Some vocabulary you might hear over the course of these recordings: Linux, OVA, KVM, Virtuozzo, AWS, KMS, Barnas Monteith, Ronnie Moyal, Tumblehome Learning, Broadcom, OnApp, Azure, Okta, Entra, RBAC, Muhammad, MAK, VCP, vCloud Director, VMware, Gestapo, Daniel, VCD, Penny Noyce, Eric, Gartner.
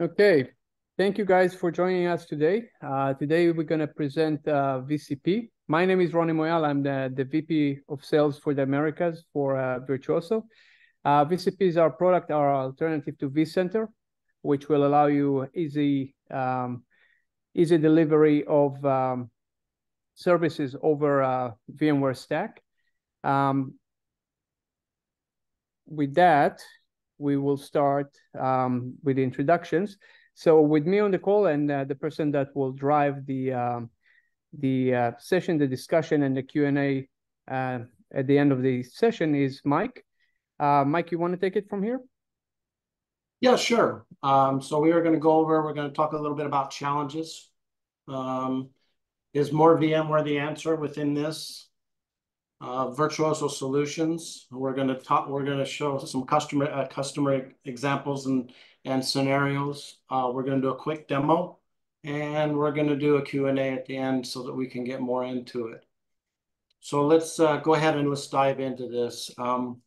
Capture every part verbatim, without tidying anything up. Okay, thank you guys for joining us today. Uh, today we're going to present uh, V C P. My name is Ronnie Moyal. I'm the, the V P of Sales for the Americas for uh, Virtuozzo. Uh, V C P is our product, our alternative to vCenter, which will allow you easy, um, easy delivery of um, services over uh, VMware stack. Um, with that, we will start um, with the introductions. So with me on the call and uh, the person that will drive the um, the uh, session, the discussion, and the Q and A uh, at the end of the session is Mike. Uh, Mike, you want to take it from here? Yeah, sure. Um, so we are going to go over, we're going to talk a little bit about challenges. Um, is more VMware the answer within this? Uh, Virtuozzo solutions. We're going to talk. We're going to show some customer uh, customer examples and and scenarios. Uh, we're going to do a quick demo, and we're going to do a Q and A at the end so that we can get more into it. So let's uh, go ahead and let's dive into this. Um,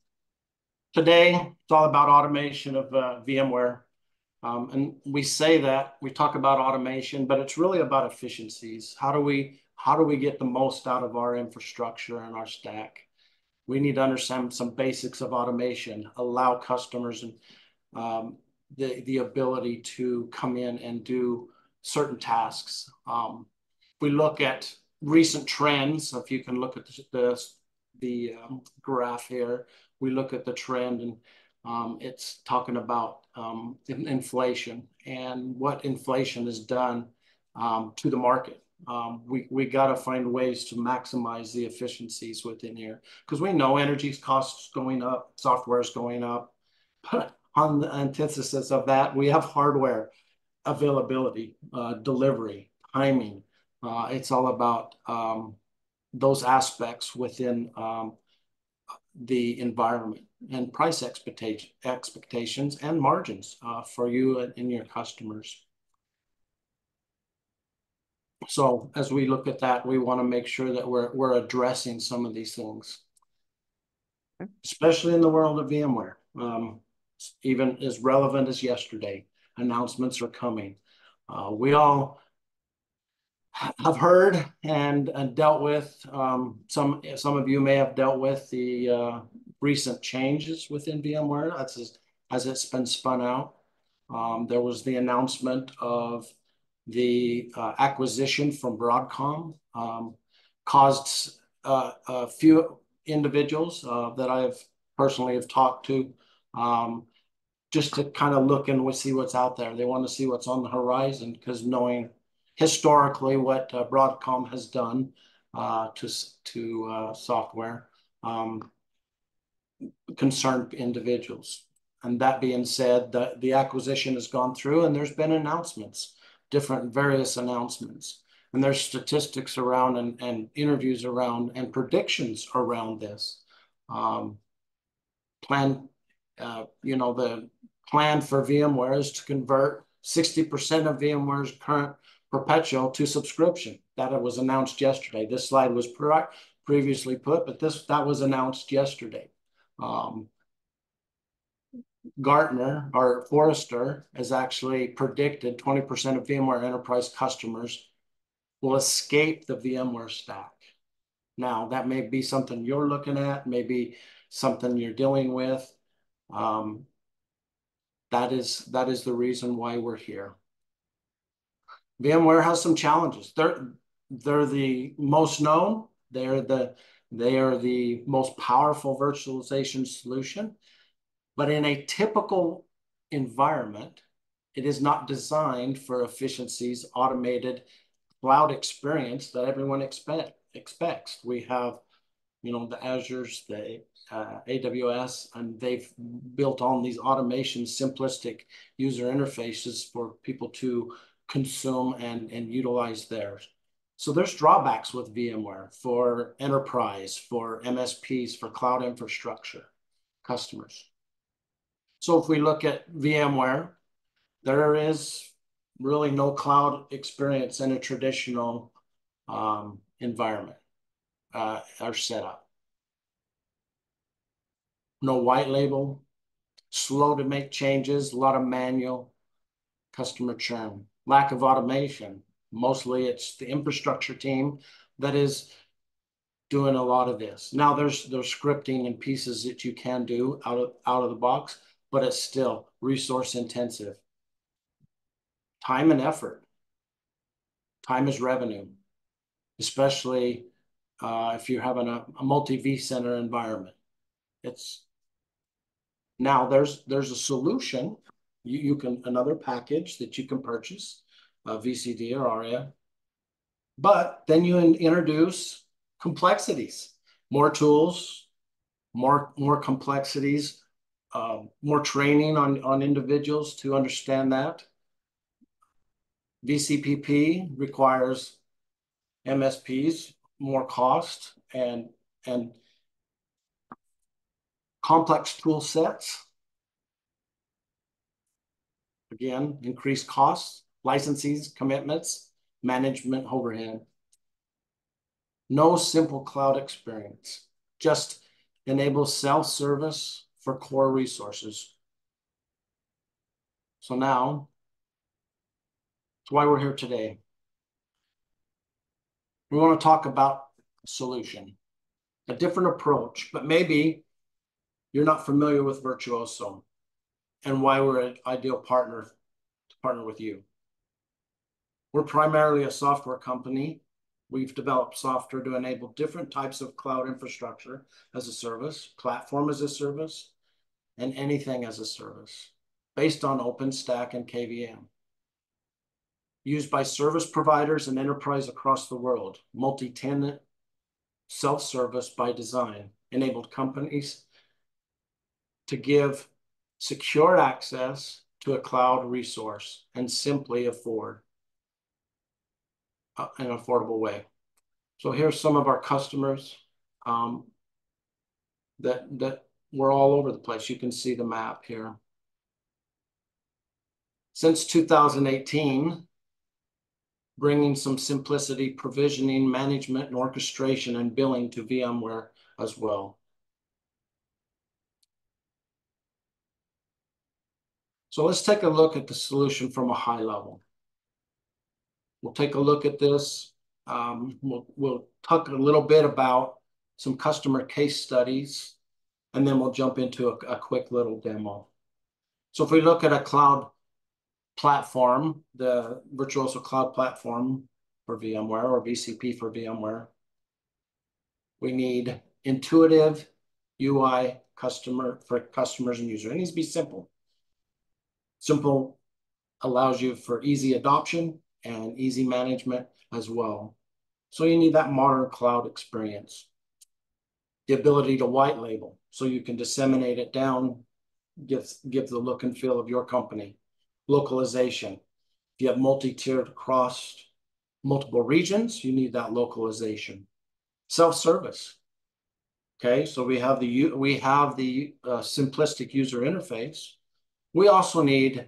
today, it's all about automation of uh, VMware, um, and we say that we talk about automation, but it's really about efficiencies. How do we How do we get the most out of our infrastructure and our stack? We need to understand some basics of automation, allow customers and um, the, the ability to come in and do certain tasks. Um, we look at recent trends. If you can look at the, the, the um, graph here, we look at the trend and um, it's talking about um, inflation and what inflation has done um, to the market. Um, we we got to find ways to maximize the efficiencies within here, because we know energy costs going up, software is going up. But on the antithesis of that, we have hardware availability, uh, delivery, timing. Uh, it's all about um, those aspects within um, the environment and price expectation, expectations and margins uh, for you and, and your customers. So as we look at that, we want to make sure that we're, we're addressing some of these things, okay, especially in the world of VMware, um, even as relevant as yesterday. Announcements are coming. Uh, we all have heard and, and dealt with, um, some, some of you may have dealt with the uh, recent changes within VMware that's as, as it's been spun out. Um, there was the announcement of the uh, acquisition from Broadcom, um, caused uh, a few individuals uh, that I have personally have talked to um, just to kind of look and see what's out there. They want to see what's on the horizon, because knowing historically what uh, Broadcom has done uh, to, to uh, software um, concerned individuals. And that being said, the, the acquisition has gone through and there's been announcements. Different various announcements. And there's statistics around and, and interviews around and predictions around this. Um, plan, uh, you know, the plan for VMware is to convert sixty percent of VMware's current perpetual to subscription. That was announced yesterday. This slide was pre previously put, but this that was announced yesterday. Um, Gartner or Forrester has actually predicted twenty percent of VMware enterprise customers will escape the VMware stack. Now, that may be something you're looking at, maybe something you're dealing with. Um, that is, that is the reason why we're here. VMware has some challenges. They're, they're the most known. They're the, they are the most powerful virtualization solution. But in a typical environment, it is not designed for efficiencies, automated cloud experience that everyone expect, expects. We have, you know, the Azures, the uh, A W S, and they've built on these automation, simplistic user interfaces for people to consume and, and utilize theirs. So there's drawbacks with VMware for enterprise, for M S Ps, for cloud infrastructure customers. So if we look at VMware, there is really no cloud experience in a traditional um, environment uh, or setup. No white label, slow to make changes, a lot of manual. customer churn, lack of automation. Mostly it's the infrastructure team that is doing a lot of this. Now there's there's scripting and pieces that you can do out of, out of the box, but it's still resource intensive. Time and effort. Time is revenue, especially uh, if you're having a, a multi-vCenter environment. It's now there's there's a solution. You, you can another package that you can purchase, uh, V C D or ARIA, but then you in, introduce complexities, more tools, more more complexities, uh, more training on on individuals to understand that. V C P P requires M S Ps, more cost and and complex tool sets. Again, increased costs, licensees, commitments, management overhead. No simple cloud experience, just enables self-service for core resources. So now, that's why we're here today. We want to talk about a solution, a different approach, but maybe you're not familiar with Virtuozzo and why we're an ideal partner to partner with you. We're primarily a software company. We've developed software to enable different types of cloud infrastructure as a service, platform as a service, and anything as a service based on OpenStack and K V M. Used by service providers and enterprise across the world, multi-tenant, self-service by design, enabled companies to give secure access to a cloud resource and simply afford an affordable way. So here's some of our customers um, that, that were all over the place. You can see the map here. Since two thousand eighteen, bringing some simplicity, provisioning, management, and orchestration and billing to VMware as well. So let's take a look at the solution from a high level. We'll take a look at this. Um, we'll, we'll talk a little bit about some customer case studies, and then we'll jump into a, a quick little demo. So if we look at a cloud platform, the Virtuozzo Cloud Platform for VMware or V C P for VMware, we need intuitive U I customer for customers and users. It needs to be simple. Simple allows you for easy adoption and easy management as well. So you need that modern cloud experience. The ability to white label, so you can disseminate it down, give, give the look and feel of your company. Localization, if you have multi-tiered across multiple regions, you need that localization. Self-service, okay? So we have the, we have the uh, simplistic user interface. We also need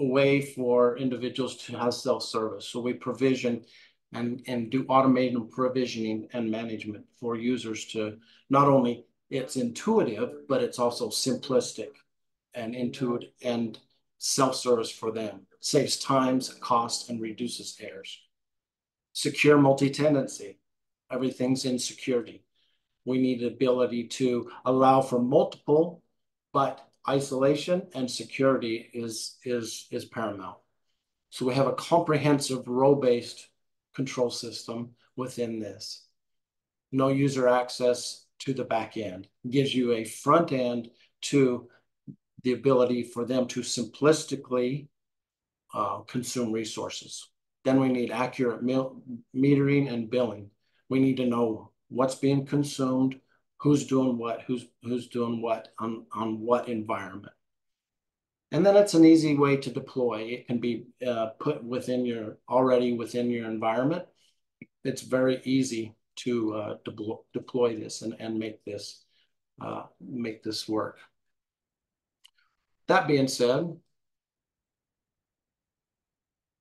a way for individuals to have self-service. So we provision and, and do automated provisioning and management for users to, not only it's intuitive, but it's also simplistic and intuitive and self-service for them. Saves times, costs, and reduces errors. Secure multi-tenancy. Everything's in security. We need the ability to allow for multiple, but isolation and security is, is, is paramount. So we have a comprehensive role-based control system within this. No user access to the back end. Gives you a front end to the ability for them to simplistically uh, consume resources. Then we need accurate metering and billing. We need to know what's being consumed, who's doing what, who's, who's doing what, on, on what environment. And then it's an easy way to deploy. It can be uh, put within your, already within your environment. It's very easy to uh, deploy, deploy this and, and make this, uh, make this work. That being said,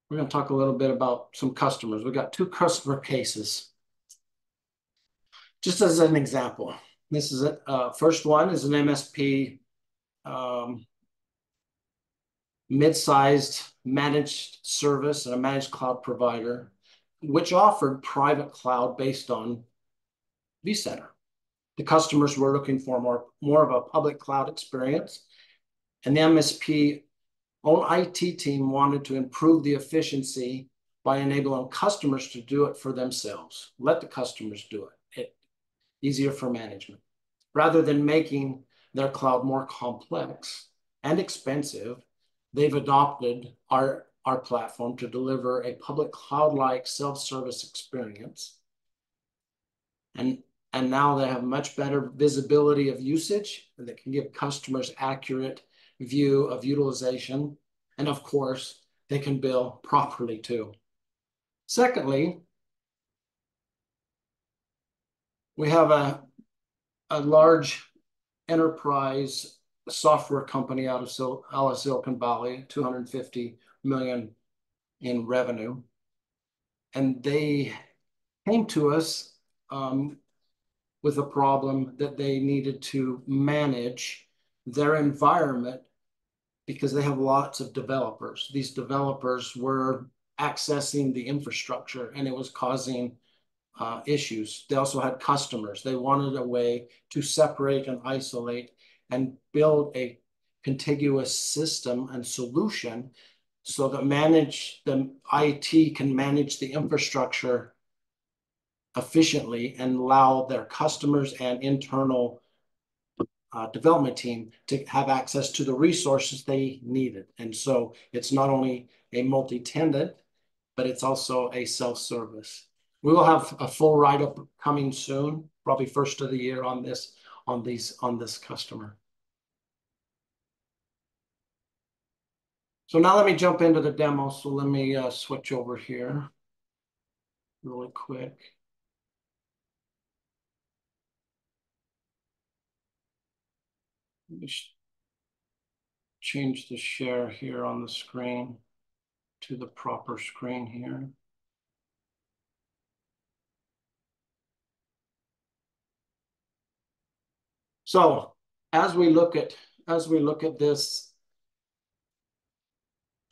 we're going to talk a little bit about some customers. We've got two customer cases. Just as an example, this is a uh, first one is an M S P um, mid-sized managed service and a managed cloud provider, which offered private cloud based on vCenter. The customers were looking for more, more of a public cloud experience, and the M S P own I T team wanted to improve the efficiency by enabling customers to do it for themselves. Let the customers do it. It easier for management, rather than making their cloud more complex and expensive. They've adopted our, our platform to deliver a public cloud-like self-service experience. And, and now they have much better visibility of usage, and they can give customers accurate view of utilization. And of course, they can bill properly too. Secondly, we have a, a large enterprise a software company out of, Sil out of Silicon Valley, two hundred fifty million in revenue. And they came to us um, with a problem that they needed to manage their environment because they have lots of developers. These developers were accessing the infrastructure and it was causing uh, issues. They also had customers. They wanted a way to separate and isolate and build a contiguous system and solution so that manage the I T can manage the infrastructure efficiently and allow their customers and internal uh, development team to have access to the resources they needed. And so it's not only a multi-tenant, but it's also a self-service. We will have a full write-up coming soon, probably first of the year on this, on these, on this customer. So now let me jump into the demo. So let me uh, switch over here really quick. Let me change the share here on the screen to the proper screen here. So as we look at as we look at this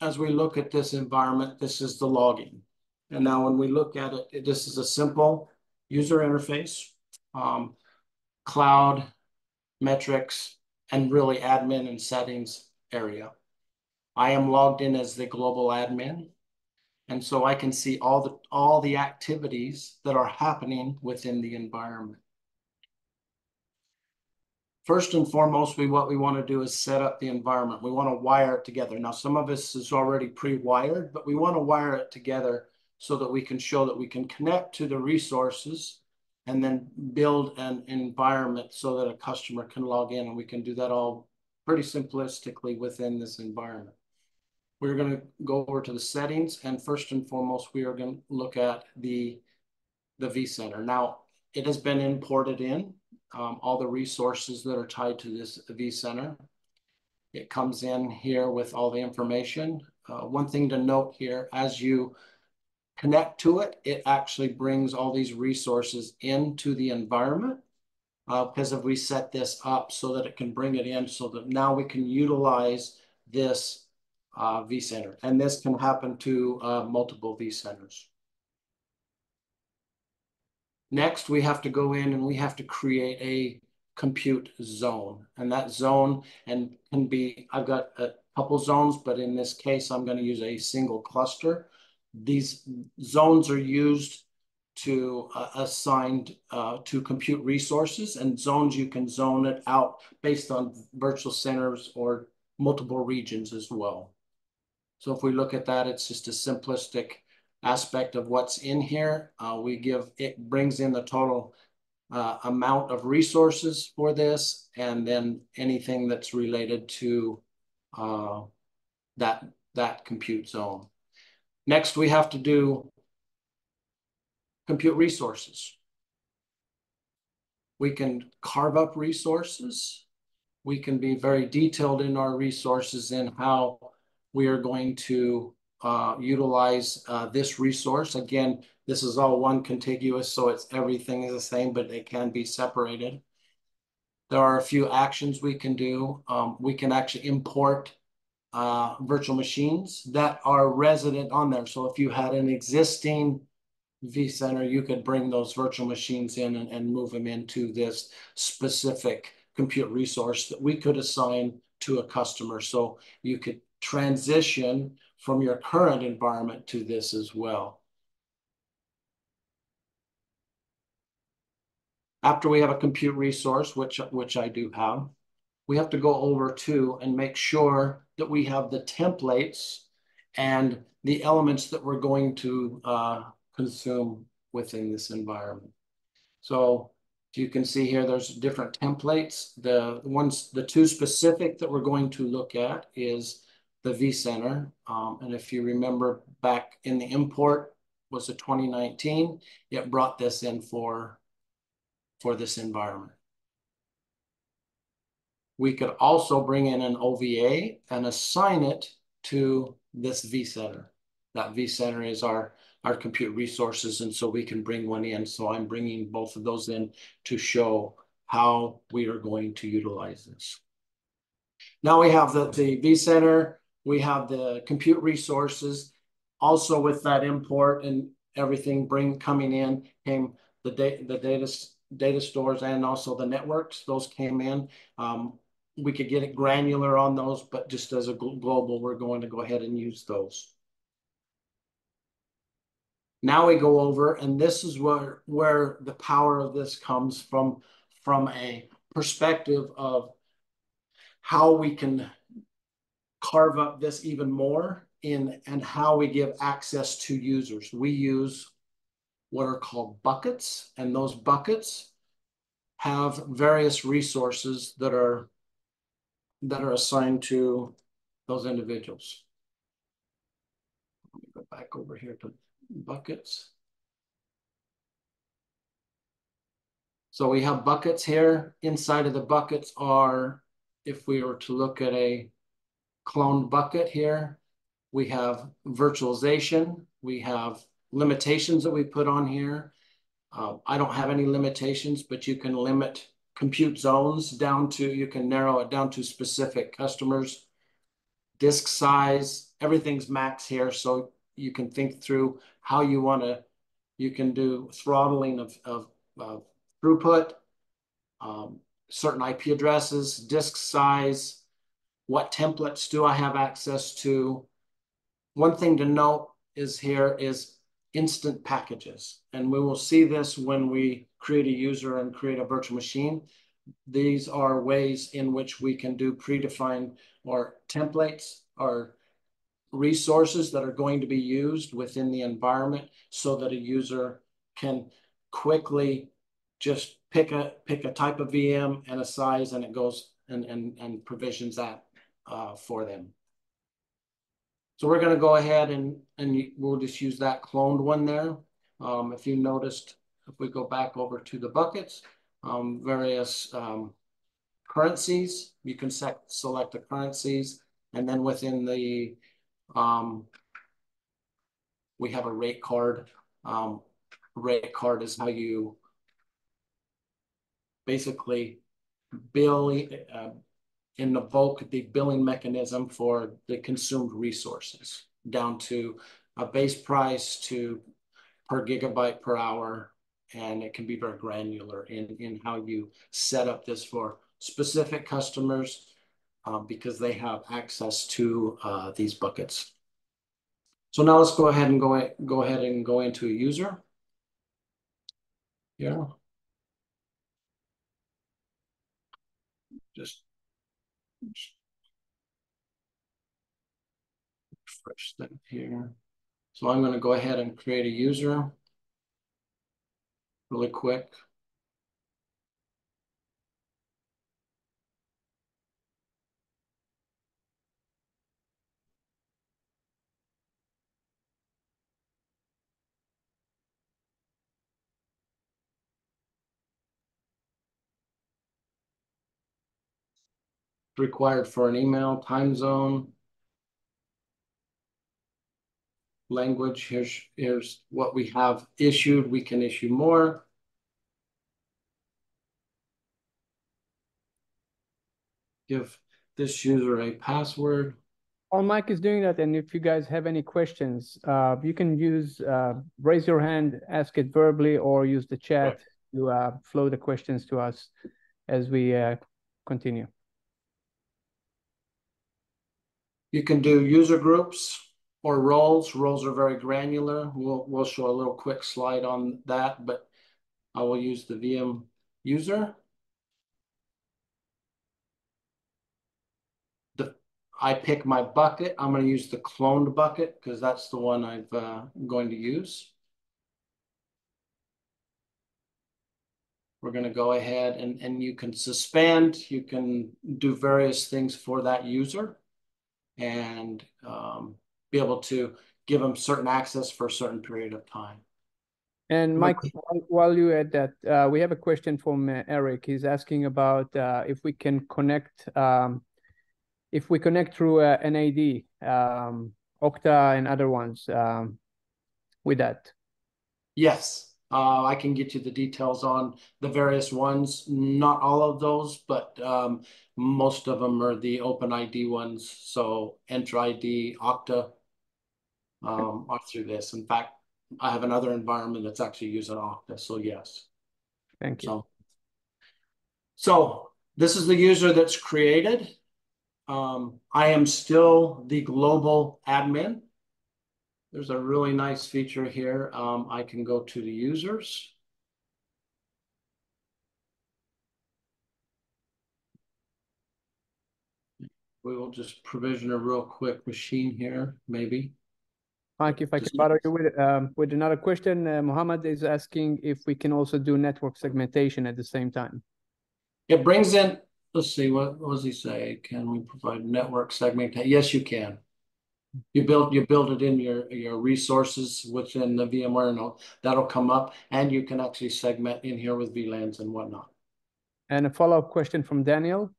as we look at this environment, this is the login. And now when we look at it, this is a simple user interface, um, cloud, metrics, and really admin and settings area. I am logged in as the global admin, and so I can see all the all the activities that are happening within the environment. First and foremost, we, what we want to do is set up the environment. We want to wire it together. Now, some of this is already pre-wired, but we want to wire it together so that we can show that we can connect to the resources and then build an environment so that a customer can log in, and we can do that all pretty simplistically within this environment. We're going to go over to the settings, and first and foremost, we are going to look at the, the vCenter. Now, it has been imported in. Um, all the resources that are tied to this vCenter. It comes in here with all the information. Uh, one thing to note here, as you connect to it, it actually brings all these resources into the environment, uh, because if we set this up so that it can bring it in, so that now we can utilize this uh, vCenter. And this can happen to uh, multiple vCenters. Next, we have to go in and we have to create a compute zone. And that zone and can be, I've got a couple zones, but in this case, I'm going to use a single cluster. These zones are used to uh, assigned uh, to compute resources, and zones, you can zone it out based on virtual centers or multiple regions as well. So if we look at that, it's just a simplistic aspect of what's in here. Uh, we give, it brings in the total uh, amount of resources for this, and then anything that's related to uh, that, that compute zone. Next, we have to do compute resources. We can carve up resources. We can be very detailed in our resources in how we are going to Uh, utilize uh, this resource. Again, this is all one contiguous, so it's everything is the same, but they can be separated. There are a few actions we can do. Um, we can actually import uh, virtual machines that are resident on there. So if you had an existing vCenter, you could bring those virtual machines in and, and move them into this specific compute resource that we could assign to a customer. So you could transition from your current environment to this as well. After we have a compute resource, which, which I do have, we have to go over to and make sure that we have the templates and the elements that we're going to uh, consume within this environment. So you can see here, there's different templates. The ones, the two specific that we're going to look at is the vCenter. Um, and if you remember back in the import was the twenty nineteen, it brought this in for for this environment. We could also bring in an O V A and assign it to this vCenter. That vCenter is our, our compute resources, and so we can bring one in. So I'm bringing both of those in to show how we are going to utilize this. Now we have the, the vCenter, we have the compute resources. Also with that import and everything bring coming in came the, da the data data stores and also the networks. Those came in. Um, we could get it granular on those, but just as a global, we're going to go ahead and use those. Now we go over, and this is where, where the power of this comes from, from a perspective of how we can carve up this even more in and how we give access to users. We use what are called buckets, and those buckets have various resources that are, that are assigned to those individuals. Let me go back over here to buckets. So we have buckets here. Inside of the buckets are, if we were to look at a cloned bucket here, we have virtualization, we have limitations that we put on here. Uh, I don't have any limitations, but you can limit compute zones down to, you can narrow it down to specific customers. Disk size, everything's max here. So you can think through how you want to, you can do throttling of, of, of throughput, um, certain I P addresses, disk size, what templates do I have access to? One thing to note is here is instant packages. And we will see this when we create a user and create a virtual machine. These are ways in which we can do predefined or templates or resources that are going to be used within the environment so that a user can quickly just pick a, pick a type of V M and a size, and it goes and, and, and provisions that uh, for them. So we're going to go ahead and, and we'll just use that cloned one there. Um, if you noticed, if we go back over to the buckets, um, various um, currencies, you can set, select the currencies. And then within the, um, we have a rate card. Um, rate card is how you basically bill, uh, and evoke the billing mechanism for the consumed resources down to a base price to per gigabyte per hour. And it can be very granular in, in how you set up this for specific customers uh, because they have access to uh, these buckets. So now let's go ahead and go, go ahead and go into a user. Yeah. Just refresh that here. So I'm going to go ahead and create a user really quick. Required for an email, time zone, language. Here's, here's what we have issued. We can issue more. Give this user a password. While Mike is doing that, and if you guys have any questions, uh, you can use uh, raise your hand, ask it verbally, or use the chat right. to uh, flow the questions to us as we uh, continue. You can do user groups or roles. Roles are very granular. We'll, we'll show a little quick slide on that, but I will use the V M user. The, I pick my bucket. I'm going to use the cloned bucket because that's the one I'm uh, going to use. We're going to go ahead and, and you can suspend. You can do various things for that user and um, be able to give them certain access for a certain period of time. And Mike, while you at that, uh, we have a question from uh, Eric. He's asking about uh, if we can connect, um, if we connect through uh, N A D, um, Okta and other ones um, with that. Yes, uh, I can get you the details on the various ones. Not all of those, but um, most of them are the OpenID ones. So Entra I D, Okta um, okay. are through this. In fact, I have another environment that's actually using Okta, so yes. Thank you. So, so this is the user that's created. Um, I am still the global admin. There's a really nice feature here. Um, I can go to the users. We will just provision a real quick machine here, maybe. Mike, if I can bother you with, um, with another question, uh, Muhammad is asking if we can also do network segmentation at the same time. It brings in, let's see, what, what does he say? Can we provide network segmentation? Yes, you can. You build you build it in your, your resources within the VMware node. That'll come up, and you can actually segment in here with V LANs and whatnot. And a follow-up question from Daniel.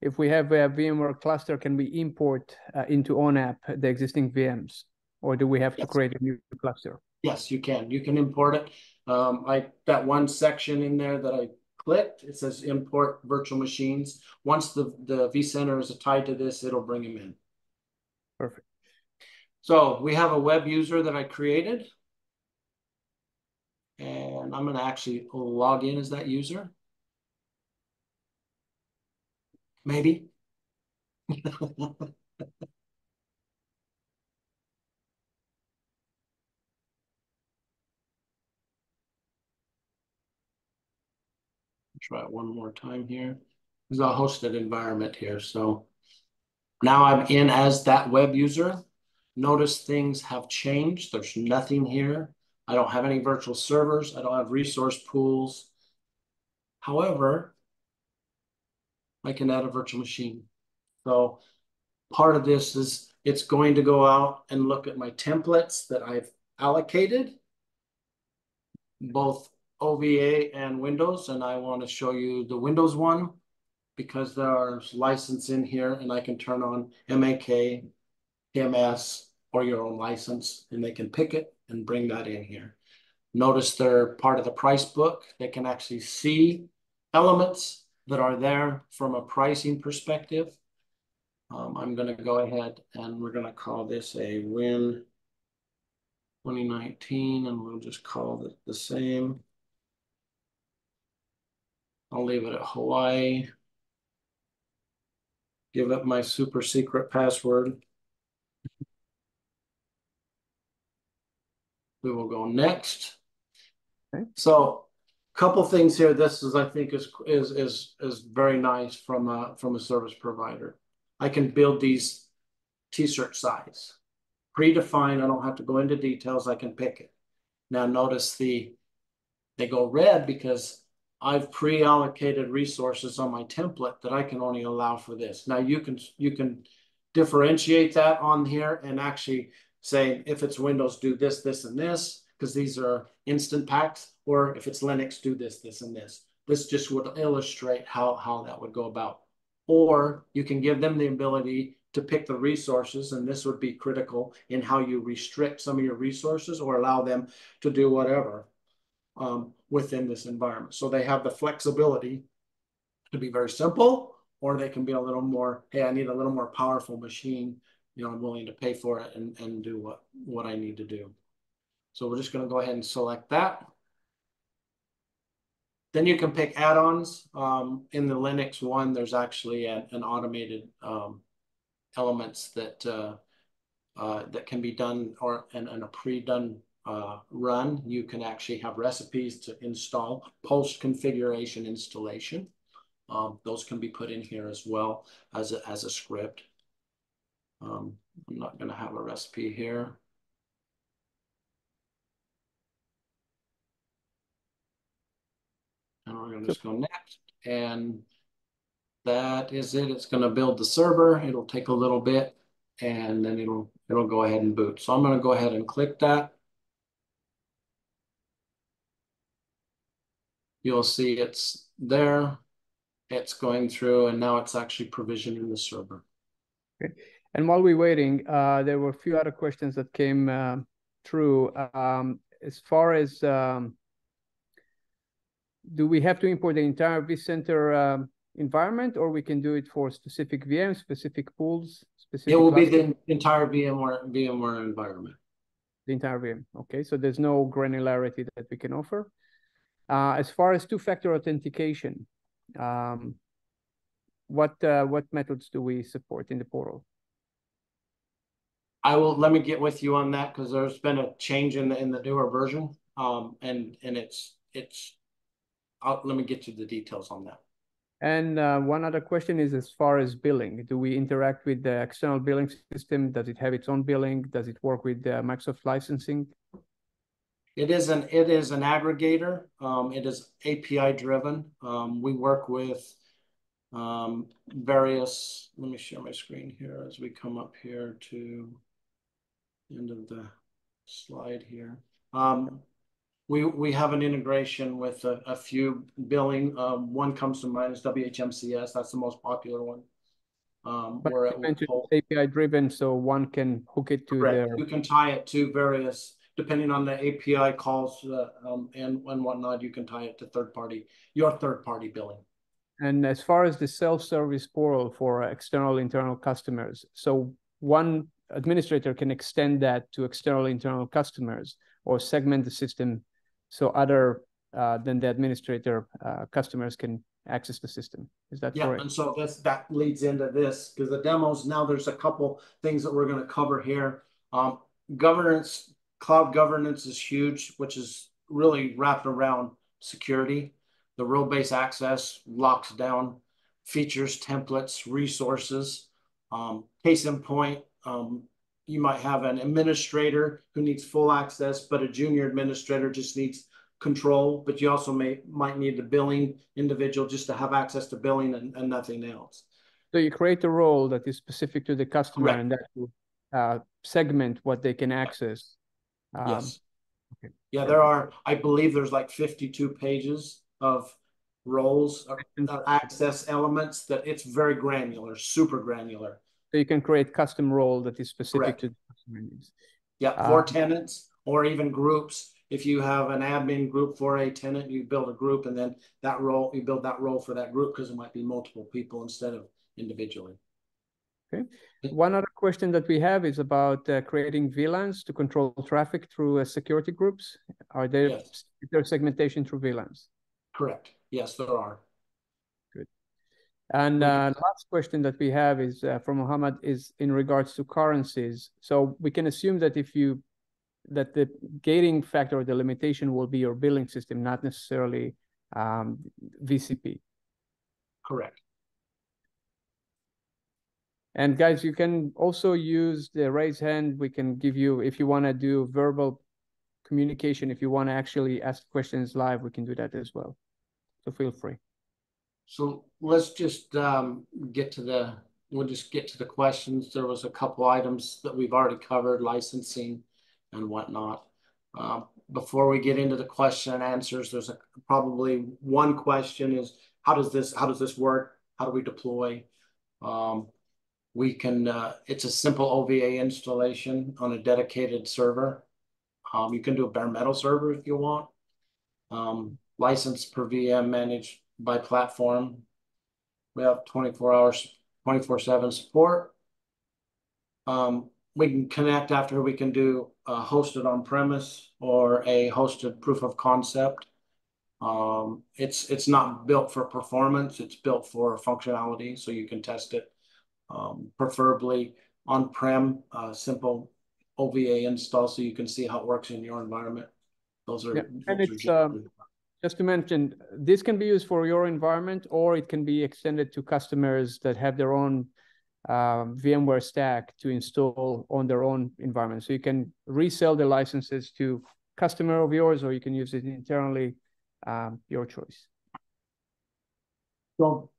If we have a VMware cluster, can we import uh, into OnApp the existing V Ms, or do we have yes. to create a new cluster? Yes, you can. You can import it. Um, I that one section in there that I clicked, it says import virtual machines. Once the, the vCenter is tied to this, it'll bring them in. Perfect. So we have a web user that I created. And I'm going to actually log in as that user. Maybe. Try it one more time here. This is a hosted environment here. So now I'm in as that web user. Notice things have changed. There's nothing here. I don't have any virtual servers. I don't have resource pools. However, I can add a virtual machine. So part of this is it's going to go out and look at my templates that I've allocated, both O V A and Windows. And I want to show you the Windows one because there's license in here and I can turn on M A K, K M S, or your own license, and they can pick it and bring that in here. Notice they're part of the price book. They can actually see elements that are there from a pricing perspective. Um, I'm going to go ahead and we're going to call this a Win twenty nineteen, and we'll just call it the same. I'll leave it at Hawaii. Give it my super secret password. We will go next. Okay. So, couple things here. This is, I think, is is is is very nice from a from a service provider. I can build these t-shirt size, predefined. I don't have to go into details. I can pick it. Now notice the they go red because I've pre-allocated resources on my template that I can only allow for this. Now you can you can differentiate that on here and actually say if it's Windows, do this, this, and this, because these are instant packs. Or if it's Linux, do this, this, and this. This just would illustrate how, how that would go about. Or you can give them the ability to pick the resources, and this would be critical in how you restrict some of your resources or allow them to do whatever um, within this environment. So they have the flexibility to be very simple or they can be a little more, hey, I need a little more powerful machine. You know, I'm willing to pay for it and, and do what, what I need to do. So we're just going to go ahead and select that. Then you can pick add-ons. Um, in the Linux one, there's actually a, an automated um, elements that uh, uh, that can be done, or and, and a pre-done uh, run. You can actually have recipes to install, post-configuration installation. Um, those can be put in here as well as a, as a script. Um, I'm not going to have a recipe here. And we're going to just go next. And that is it. It's going to build the server. It'll take a little bit, and then it'll it'll go ahead and boot. So I'm going to go ahead and click that. You'll see it's there. It's going through, and now it's actually provisioning the server. Okay. And while we're waiting, uh, there were a few other questions that came uh, through. Um, as far as um, do we have to import the entire vCenter um, environment, or we can do it for specific V Ms, specific pools, specific? It will classes? Be the entire VMware VMware environment. The entire V M. Okay, so there's no granularity that we can offer. Uh, as far as two-factor authentication, um, what uh, what methods do we support in the portal? I will let me get with you on that, because there's been a change in the in the newer version, um, and and it's it's. I'll, let me get you the details on that. And uh, one other question is as far as billing. Do we interact with the external billing system? Does it have its own billing? Does it work with uh, Microsoft licensing? It is an, it is an aggregator. Um, it is A P I driven. Um, we work with um, various, let me share my screen here as we come up here to the end of the slide here. Um, We, we have an integration with a, a few billing. Um, one comes to mind is W H M C S. That's the most popular one. Um, but where it mentioned A P I driven, so one can hook it to correct. Their... You can tie it to various, depending on the A P I calls uh, um, and, and whatnot, you can tie it to third party, your third party billing. And as far as the self-service portal for external, internal customers, so one administrator can extend that to external, internal customers or segment the system. So other uh, than the administrator, uh, customers can access the system. Is that yeah, correct? Yeah, and so that's, that leads into this, because the demos, now there's a couple things that we're going to cover here. Um, governance, cloud governance is huge, which is really wrapped around security. The role-based access locks down features, templates, resources. Um, case in point, um, you might have an administrator who needs full access, but a junior administrator just needs control. But you also may might need the billing individual just to have access to billing and, and nothing else. So you create a role that is specific to the customer correct. And that will uh, segment what they can access. Um, yes. Okay. Yeah, there are, I believe there's like fifty-two pages of roles, or uh, access elements that it's very granular, super granular. So you can create custom role that is specific correct. To the customer needs. Yeah, for um, tenants or even groups. If you have an admin group for a tenant, you build a group, and then that role, you build that role for that group, because it might be multiple people instead of individually. Okay. One other question that we have is about uh, creating V LANs to control traffic through uh, security groups. Are there yes. is there segmentation through V LANs? Correct. Yes, there are. And uh, last question that we have is uh, from Muhammad is in regards to currencies. So we can assume that if you, that the gating factor or the limitation will be your billing system, not necessarily um, V C P. Correct. And guys, you can also use the raise hand. We can give you, if you want to do verbal communication, if you want to actually ask questions live, we can do that as well. So feel free. So let's just um, get to the, we'll just get to the questions. There was a couple items that we've already covered, licensing and whatnot. Uh, before we get into the question and answers, there's a, probably one question is, how does this, how does this work? How do we deploy? Um, we can, uh, it's a simple O V A installation on a dedicated server. Um, you can do a bare metal server if you want. Um, license per V M managed by platform. We have twenty-four hours, twenty-four seven support. Um, we can connect after. We can do a hosted on-premise or a hosted proof of concept. Um, it's it's not built for performance. It's built for functionality, so you can test it. Um, preferably on-prem, uh, simple O V A install, so you can see how it works in your environment. Those are yeah, and it's um, just to mention, this can be used for your environment, or it can be extended to customers that have their own um, VMware stack to install on their own environment. So you can resell the licenses to customer of yours, or you can use it internally, um, your choice. So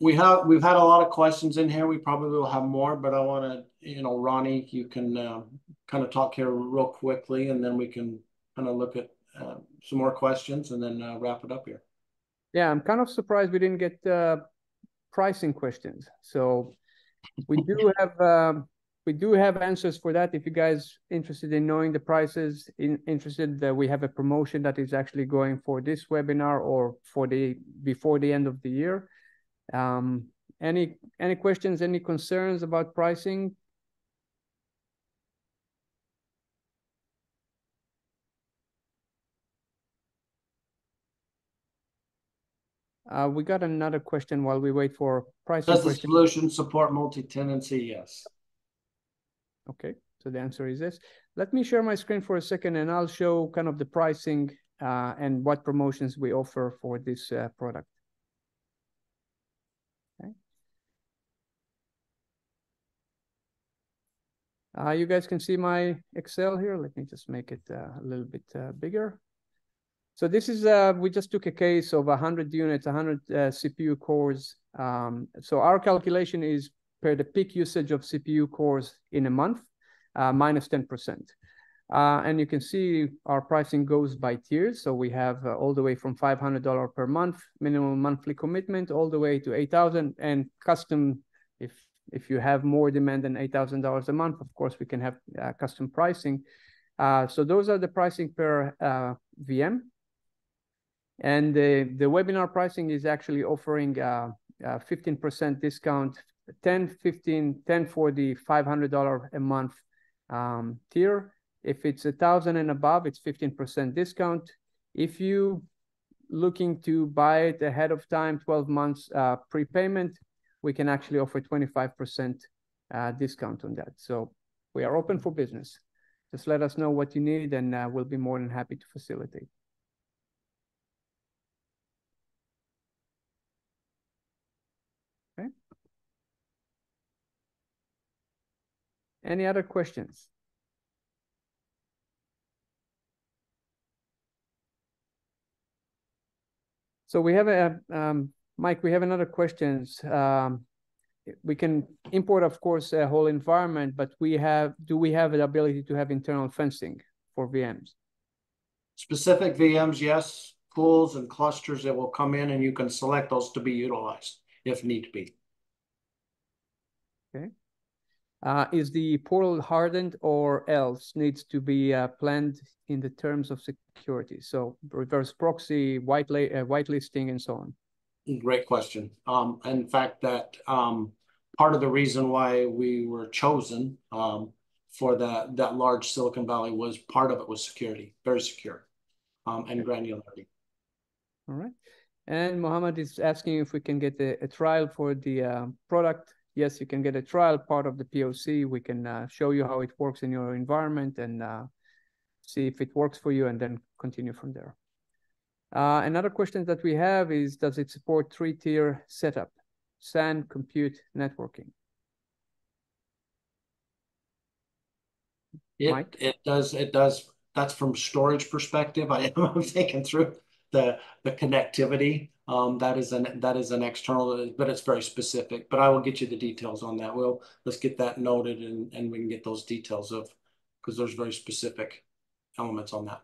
we have we've had a lot of questions in here. We probably will have more, but I want to, you know, Ronnie, you can uh, kind of talk here real quickly, and then we can kind of look at uh, some more questions and then uh, wrap it up here. Yeah, I'm kind of surprised we didn't get uh, pricing questions. So we do have um, we do have answers for that. If you guys are interested in knowing the prices, in, interested that we have a promotion that is actually going for this webinar or for the before the end of the year. Um, any any questions, any concerns about pricing? Uh, we got another question while we wait for pricing. Does the solution support multi-tenancy? Yes. Okay, so the answer is yes. Let me share my screen for a second, and I'll show kind of the pricing uh, and what promotions we offer for this uh, product. Uh, you guys can see my Excel here. Let me just make it uh, a little bit uh, bigger. So this is, uh, we just took a case of one hundred units, one hundred uh, C P U cores. Um, so our calculation is per the peak usage of C P U cores in a month, uh, minus ten percent. Uh, and you can see our pricing goes by tiers. So we have uh, all the way from five hundred dollars per month, minimum monthly commitment, all the way to eight thousand dollars and custom. If If you have more demand than eight thousand dollars a month, of course, we can have uh, custom pricing. Uh, so those are the pricing per uh, V M. And the, the webinar pricing is actually offering a fifteen percent discount, ten, fifteen, ten for the five hundred dollars a month um, tier. If it's one thousand dollars and above, it's fifteen percent discount. If you're looking to buy it ahead of time, twelve months uh, prepayment, we can actually offer twenty-five percent uh, discount on that. So we are open for business. Just let us know what you need, and uh, we'll be more than happy to facilitate. Okay. Any other questions? So we have a, um, Mike, we have another question. Um, we can import, of course, a whole environment, but we have, do we have the ability to have internal fencing for V Ms? Specific V Ms, yes. Pools and clusters that will come in, and you can select those to be utilized if need be. Okay. Uh, is the portal hardened or else needs to be uh, planned in the terms of security? So reverse proxy, white la uh, whitelisting, and so on. Great question. Um, in fact, that um, part of the reason why we were chosen um, for that that large Silicon Valley was part of it was security, very secure, um, and granularity. All right. And Muhammad is asking if we can get a, a trial for the uh, product. Yes, you can get a trial part of the P O C. We can uh, show you how it works in your environment and uh, see if it works for you, and then continue from there. Uh, another question that we have is, does it support three-tier setup, S A N, compute, networking? It, Mike? It does. It does. That's from storage perspective. I am thinking through the the connectivity. Um, that is an that is an external, but it's very specific. But I will get you the details on that. We'll let's get that noted, and and we can get those details of, because there's very specific elements on that.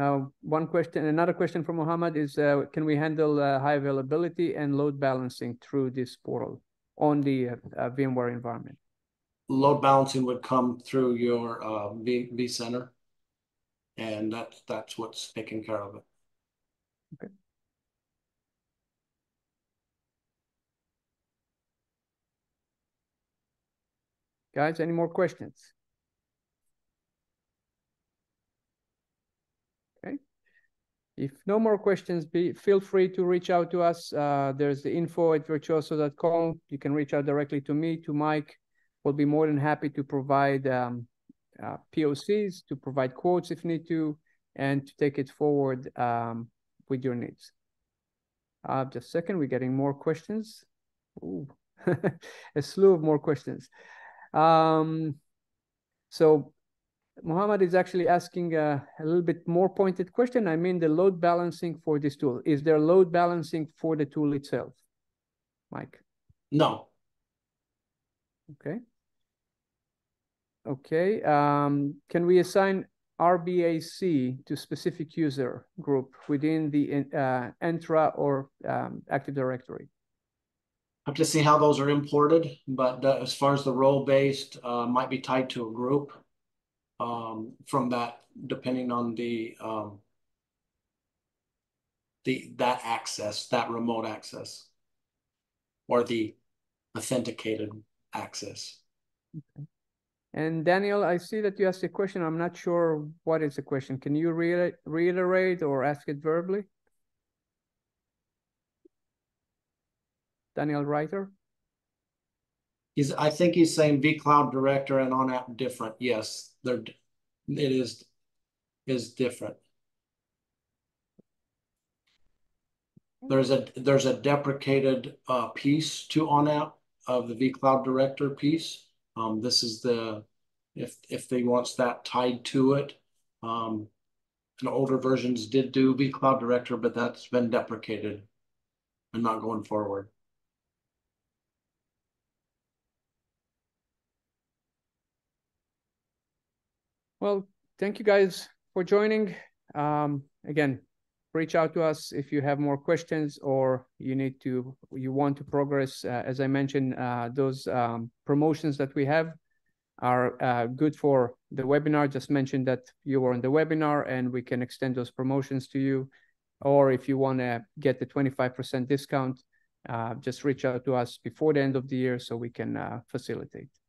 Uh, one question, another question from Muhammad is, uh, can we handle uh, high availability and load balancing through this portal on the uh, uh, VMware environment? Load balancing would come through your uh, v vCenter, and that's that's what's taking care of it. Okay. Guys, any more questions? Okay. If no more questions, be, feel free to reach out to us. Uh, there's the info at virtuozzo dot com. You can reach out directly to me, to Mike. We'll be more than happy to provide um, uh, P O Cs, to provide quotes if need to, and to take it forward um, with your needs. Uh, just a second, we're getting more questions. Ooh. A slew of more questions. Um, so Muhammad is actually asking a, a little bit more pointed question. I mean the load balancing for this tool. Is there load balancing for the tool itself, Mike? No. Okay. Okay. Um, can we assign R B A C to specific user group within the uh, Entra or um, Active Directory? I have to see how those are imported, but uh, as far as the role-based, uh, might be tied to a group um, from that, depending on the um, the that access, that remote access, or the authenticated access. Okay. And Daniel, I see that you asked a question. I'm not sure what is the question. Can you re reiterate or ask it verbally? Daniel Reiter? He's, I think he's saying vCloud Director and OnApp different. Yes, they're, it is, is different. There's a, there's a deprecated uh, piece to OnApp of the vCloud Director piece. Um, this is the, if, if they wants that tied to it, um, and older versions did do vCloud Director, but that's been deprecated and not going forward. Well, thank you guys for joining. Um, again, reach out to us if you have more questions or you need to, you want to progress. Uh, as I mentioned, uh, those um, promotions that we have are uh, good for the webinar. Just mentioned that you were on the webinar and we can extend those promotions to you. Or if you want to get the twenty-five percent discount, uh, just reach out to us before the end of the year so we can uh, facilitate.